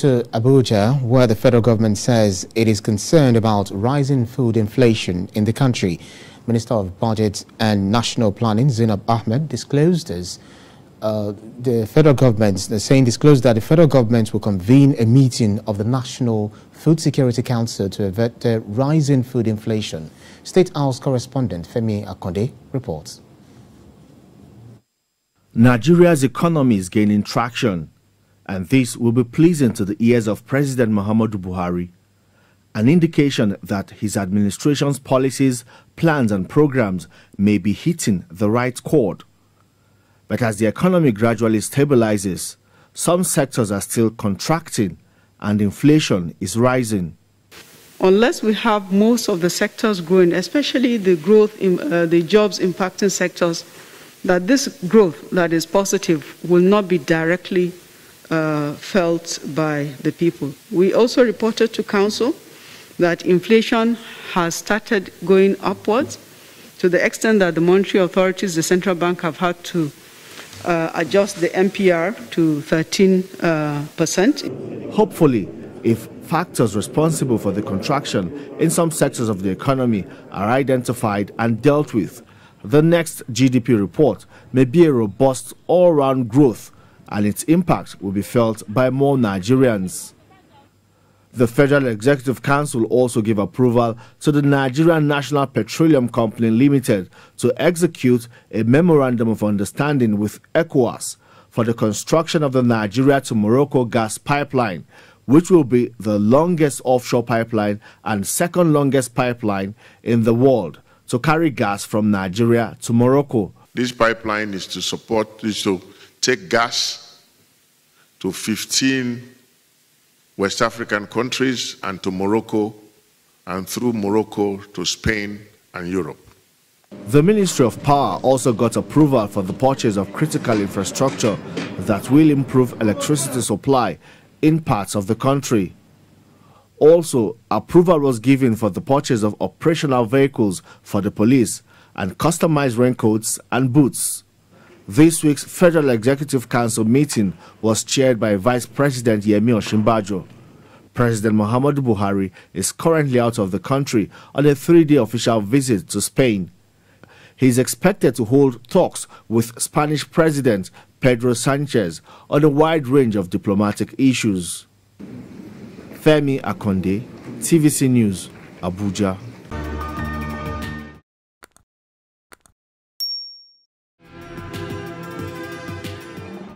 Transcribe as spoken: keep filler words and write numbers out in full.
To Abuja, where the federal government says it is concerned about rising food inflation in the country. Minister of Budget and National Planning, Zainab Ahmed, disclosed as uh, the federal government, the saying disclosed that the federal government will convene a meeting of the National Food Security Council to avert the rising food inflation. State House correspondent Femi Akande reports. Nigeria's economy is gaining traction, and this will be pleasing to the ears of President Muhammadu Buhari, an indication that his administration's policies, plans and programs may be hitting the right chord. But as the economy gradually stabilizes, some sectors are still contracting and inflation is rising. Unless we have most of the sectors growing, especially the growth in uh, the jobs impacting sectors, that this growth that is positive will not be directly Uh, felt by the people. We also reported to Council that inflation has started going upwards to the extent that the monetary authorities, the central bank, have had to uh, adjust the M P R to thirteen percent. Hopefully, if factors responsible for the contraction in some sectors of the economy are identified and dealt with, the next G D P report may be a robust all-round growth, and its impact will be felt by more Nigerians. The Federal Executive Council also gave approval to the Nigerian National Petroleum Company Limited to execute a Memorandum of Understanding with ECOWAS for the construction of the Nigeria to Morocco gas pipeline, which will be the longest offshore pipeline and second longest pipeline in the world to carry gas from Nigeria to Morocco. This pipeline is to support this to take gas to fifteen West African countries and to Morocco, and through Morocco to Spain and Europe. The Ministry of Power also got approval for the purchase of critical infrastructure that will improve electricity supply in parts of the country. Also, approval was given for the purchase of operational vehicles for the police and customized raincoats and boots. This week's Federal Executive Council meeting was chaired by Vice President Yemi Osinbajo. President Muhammadu Buhari is currently out of the country on a three-day official visit to Spain. He is expected to hold talks with Spanish President Pedro Sanchez on a wide range of diplomatic issues. Femi Akande, T V C News, Abuja.